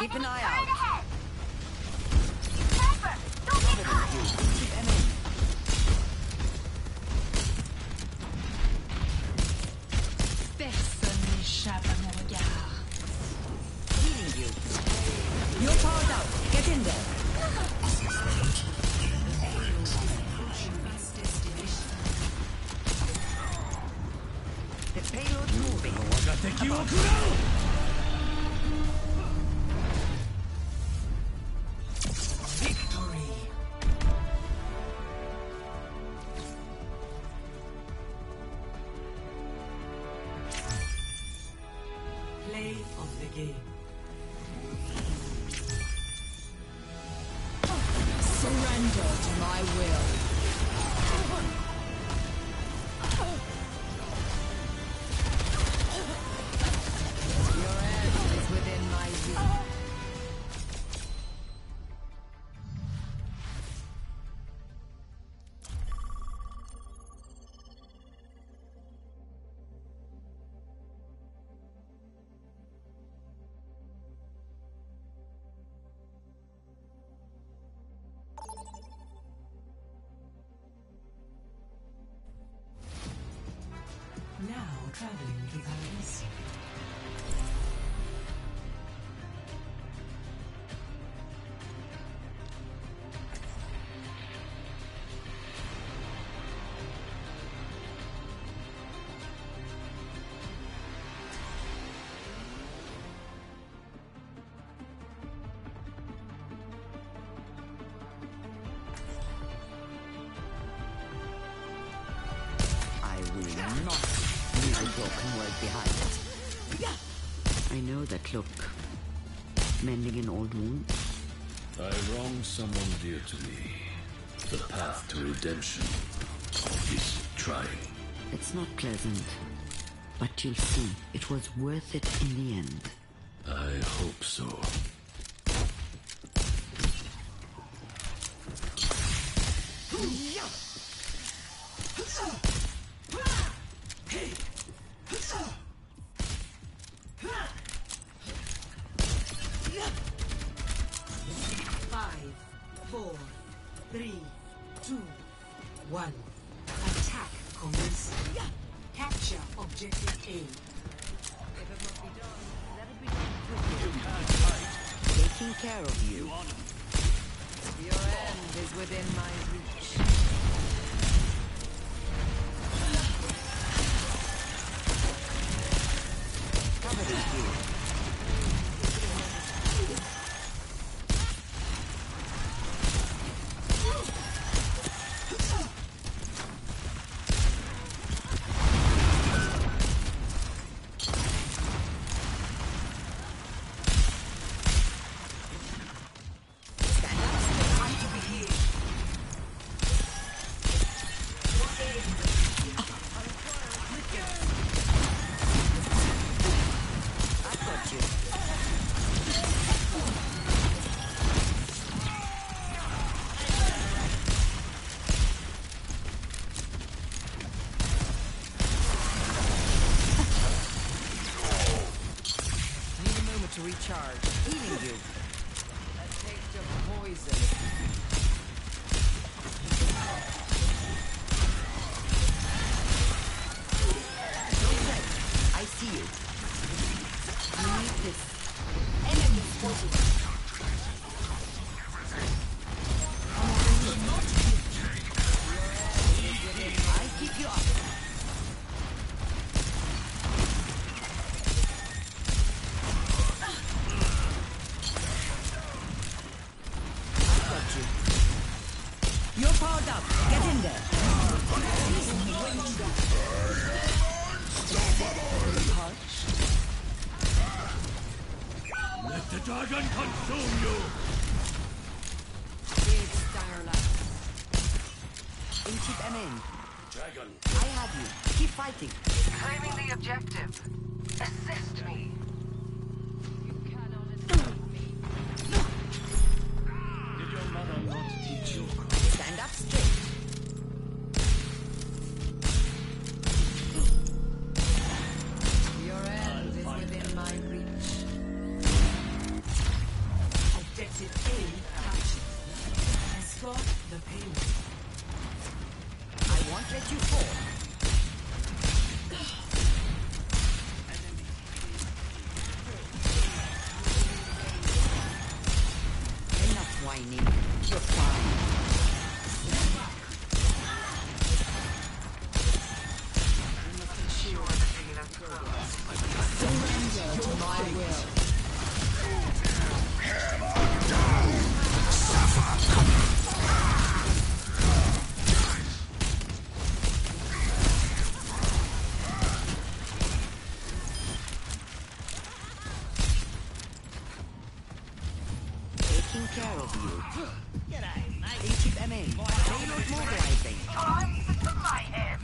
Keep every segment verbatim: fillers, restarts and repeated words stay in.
Keep an eye out. Ahead. Sniper, don't get caught. Keep enemy. Personne n'échappe à mon regard. Healing you. You're powered out. Get in there. The payload's moving. About. Traveling device. I will not. Broken world behind it. I know that look. Mending an old wound. I wronged someone dear to me. The path to redemption is trying. It's not pleasant, but you'll see it was worth it in the end. I hope so. Five, four, three, two, one. Attack commence. Capture objective A. If it must be done, let it be done quickly. You can't fight. Taking care of you. Your end is within my reach. Recharge. Eating you. A taste of poison. Okay. I see you. You need this. Enemy poison. I keep you up. Let the dragon consume you! Big Starlight. In keep em in. Dragon. I have you. Keep fighting. Claiming the objective. Assist me. You cannot assist me. Did your mother not teach you? Stand up straight. Your end is within my reach. Surrender to my will. Hammer down! Suffer! Taking care of you. Get out! Agent M A. Payload mobilizing. Time for my hand.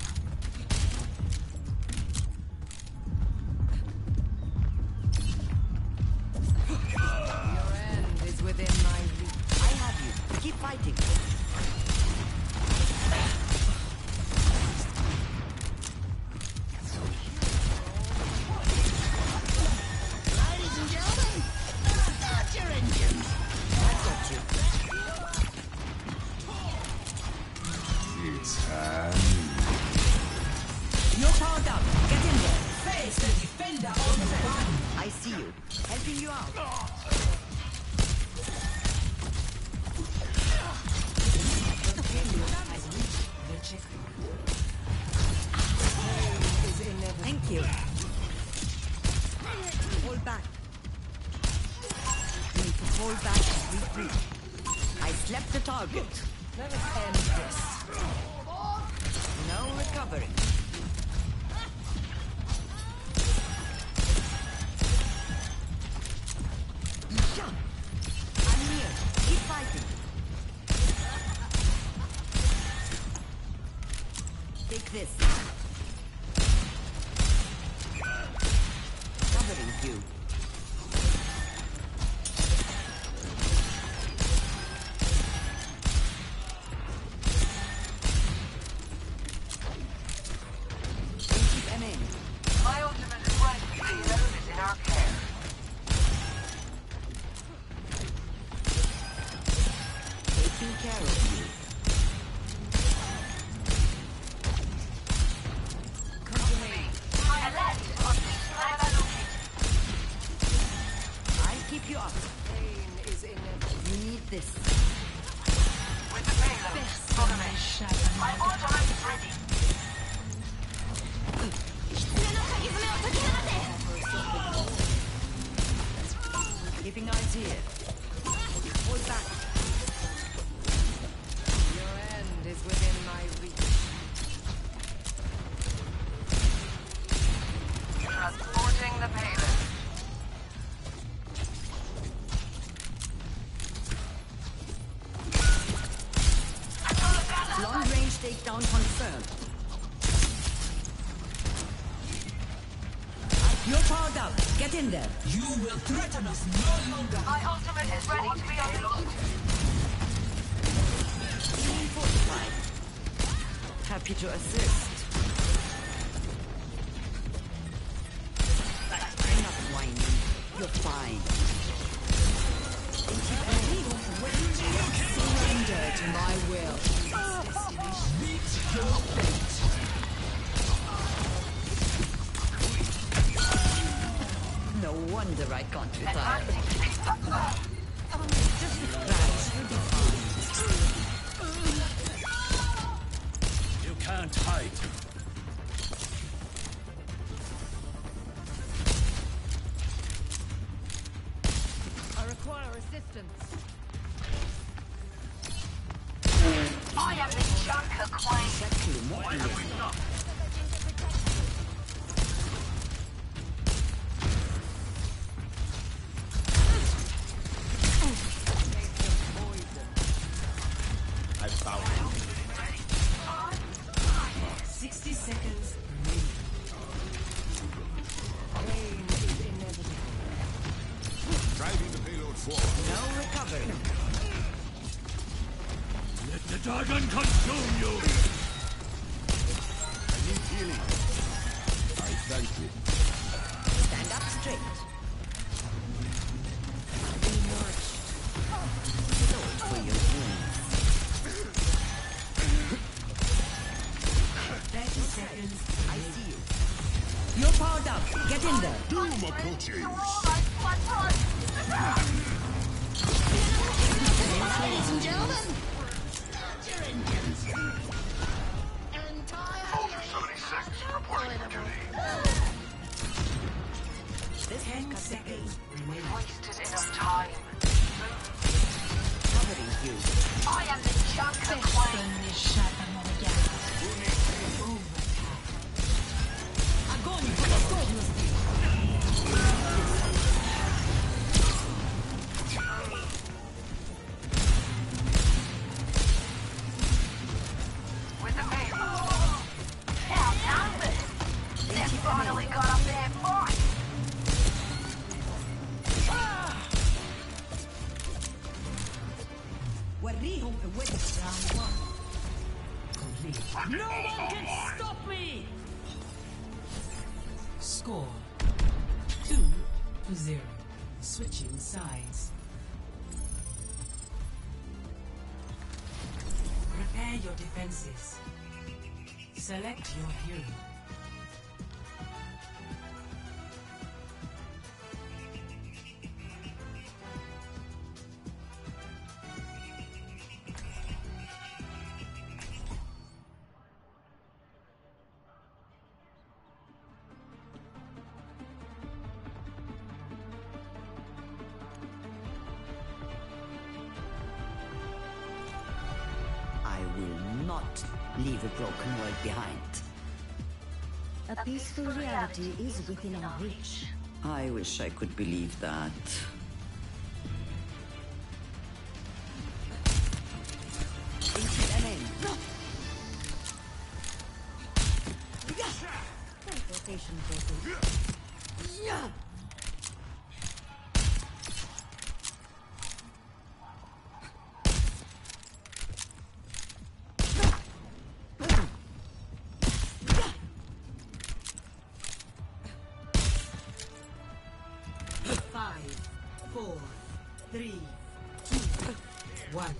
Within my reach. I have you. Keep fighting. Ladies and gentlemen, start your engines. I've got you. It's time. You're powered up. Get in there. Face the defender on the one. I see you. Helping you out. Oh. Thank you. Hold back. You need to hold back and retreat. I slapped the target. Let us end this. No recovery. I'm here. Keep fighting. Take this. Covering you. Keep him in. My ultimate is right to see those in our care. Taking care of you. You up. Pain is inevitable. You need this. With the payload, automation. My order is ready. Keeping eyes here. Hold back. Your end is within my reach. Transporting the payload. Down confirmed. You're powered up. Get in there. You will threaten us no longer. My ultimate is ready to be unlocked. Being fortified. Happy to assist. I'm not whining. You're fine. Surrender to my will. No wonder I can't retire. You can't hide. I require assistance. I am the Junker Queen. Exactly. Why have we not? I found it. Sixty seconds. Pain is inevitable. Driving the payload forward. No recovery. The dragon consume you! I need healing. I thank you. Stand up straight. Be nourished. Sword for your wounds. Thirty seconds. I see you. You're powered up. Get in there. Doom approaches. Ladies and gentlemen. Seventy-six reporting for duty. do. I am the junk of I'm going for the gold. With the paper. Now, nothing. They finally got up there. No one can stop me! Score two to zero. Switching sides. Prepare your defenses. Select your hero. Leave a broken world behind. A peaceful reality is within our reach. I wish I could believe that. Teleportation vessel. Four, three, two, one.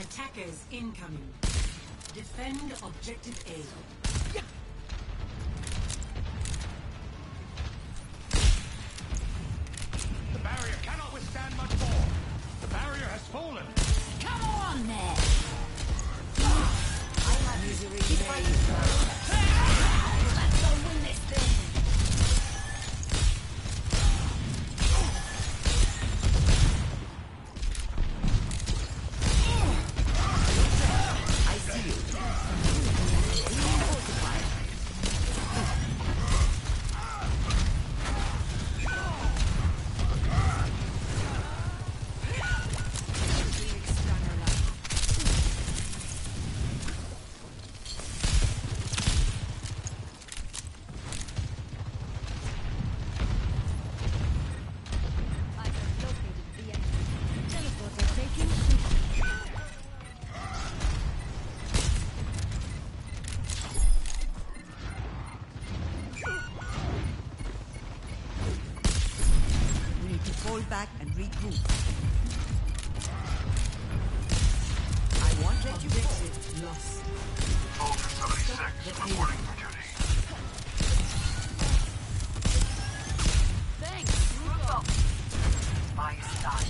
Attackers incoming. Defend objective A. Yeah. The barrier cannot withstand much more. The barrier has fallen. Come on there. I have misery. Keep fighting. Let's go win this thing. Back and regroup. I want that you fix it. Lost. Vulcan seventy-six, reporting for duty. Thanks, Rudolph. My side.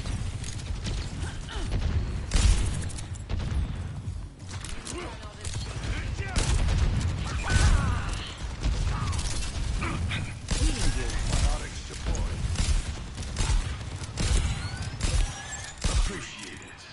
Narcotics deployed. Appreciate it.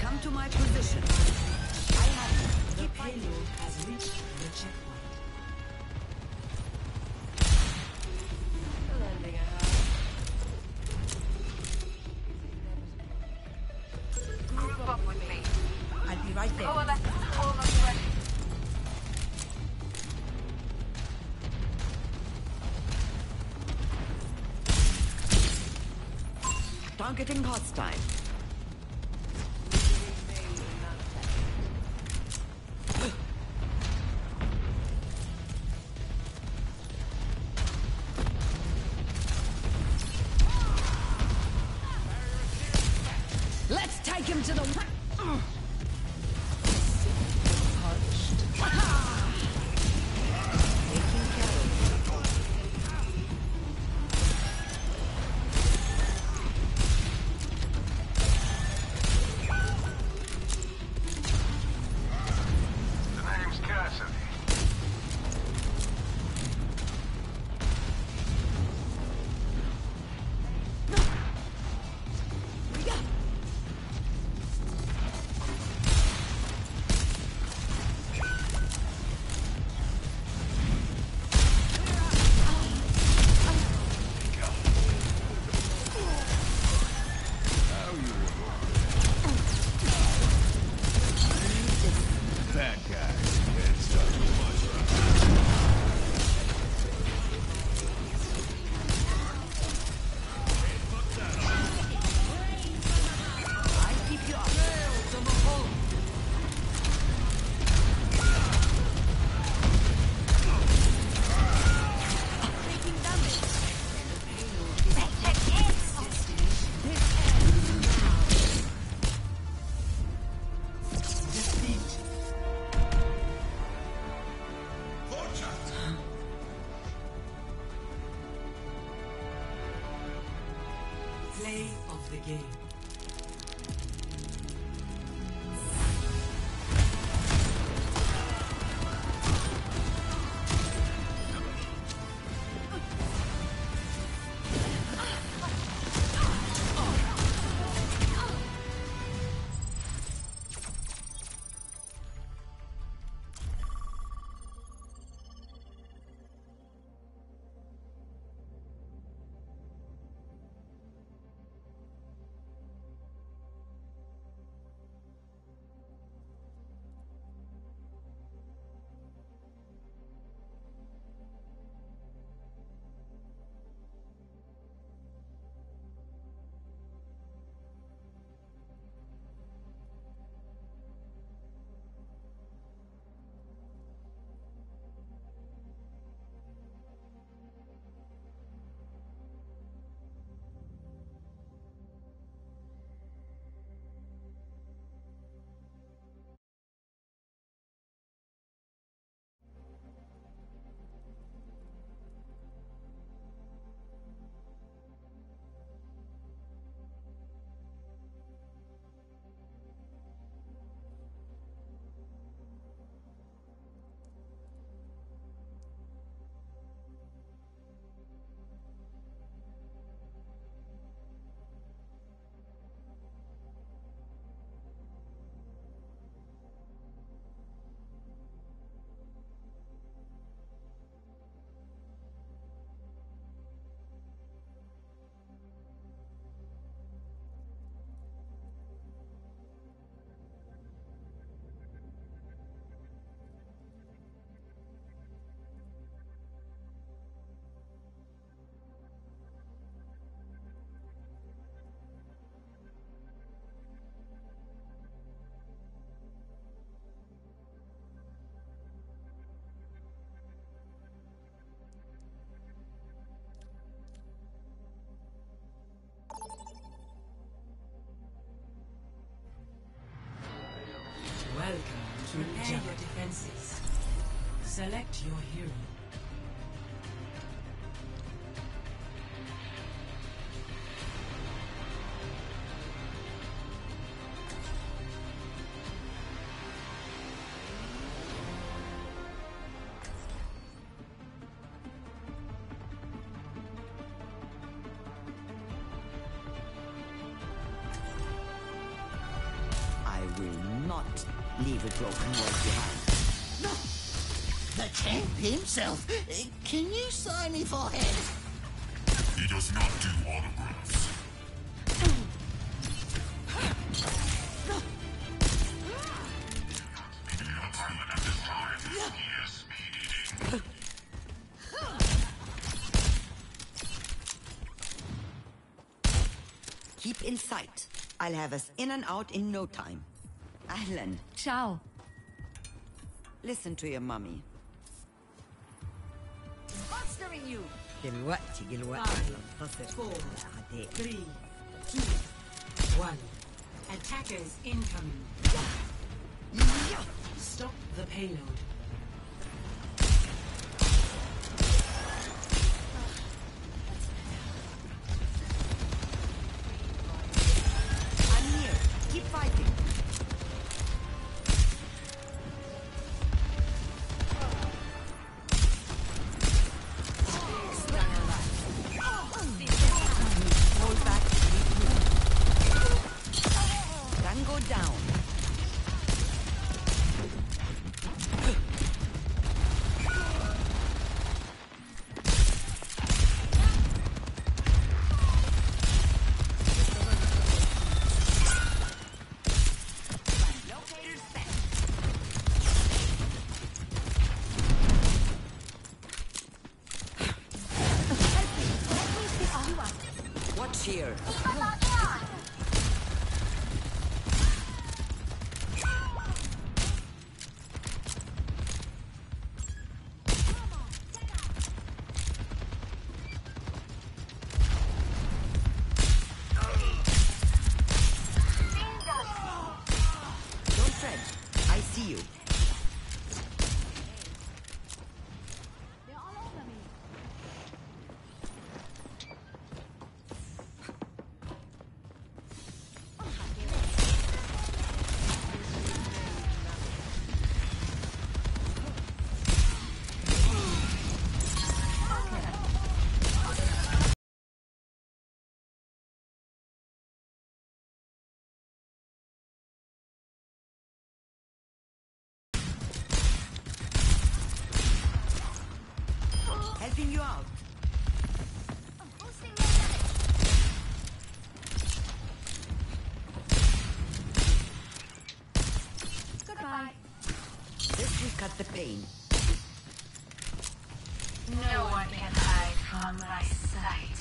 Come to my position. I have the payload. Targeting hostile. Let's take him to the... Uh. Play of the game. Repair your defenses. Select your hero. I will not leave a broken world behind. No! The champ himself! Can you sign me for him? He does not do autographs. Keep keep in sight. I'll have us in and out in no time. Alan. Ciao. Listen to your mummy. Mastering you. دلوقتي دلوقتي ننتصر. Four, three, two, one. Attackers incoming. Stop the payload. I'm here. Keep fighting. Here. Helping you out. I'm boosting your damage. Goodbye. This will cut the pain. No one can hide from my sight.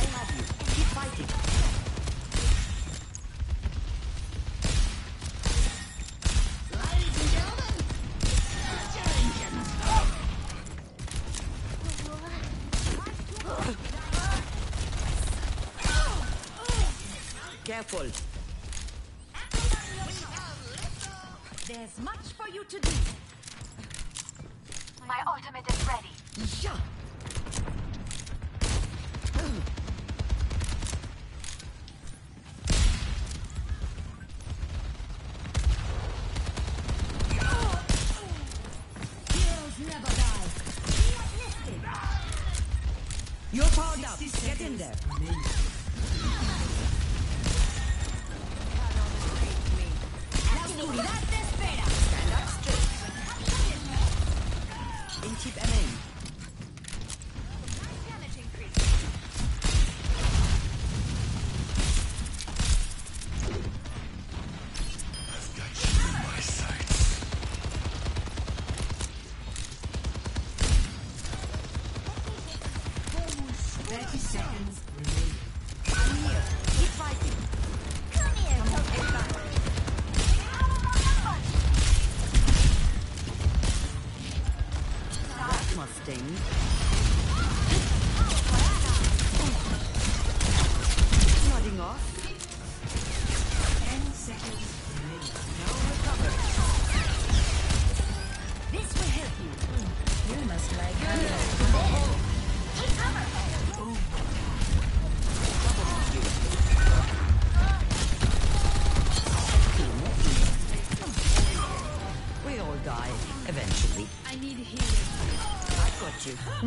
I have you. Keep fighting. Careful. There's much for you to do. My ultimate is ready. Yeah. Heroes never die. You're powered up. Get in there.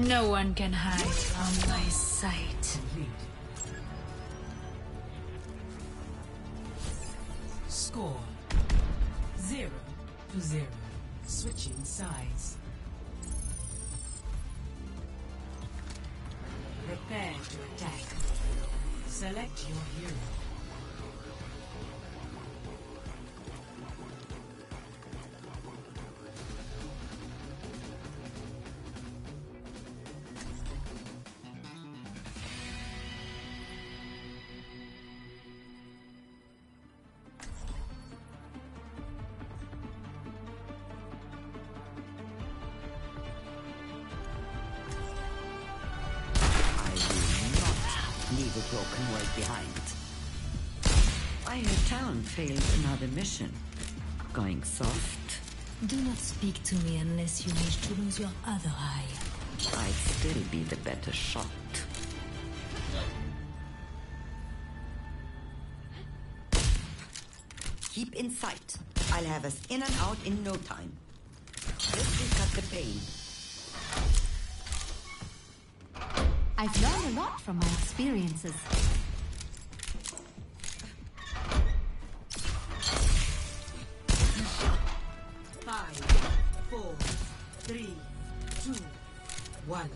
No one can hide from my sight. Score zero to zero. Switching sides. Prepare to attack. Select your hero. leave a broken world behind. Wire Town failed another mission. Going soft. Do not speak to me unless you wish to lose your other eye. I'd still be the better shot. Keep in sight. I'll have us in and out in no time. This will cut the pain. I've learned a lot from my experiences. Five, four, three, two, one.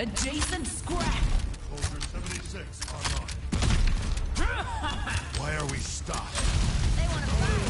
Adjacent scrap! Soldier seventy-six online. Why are we stopped? They want to fight.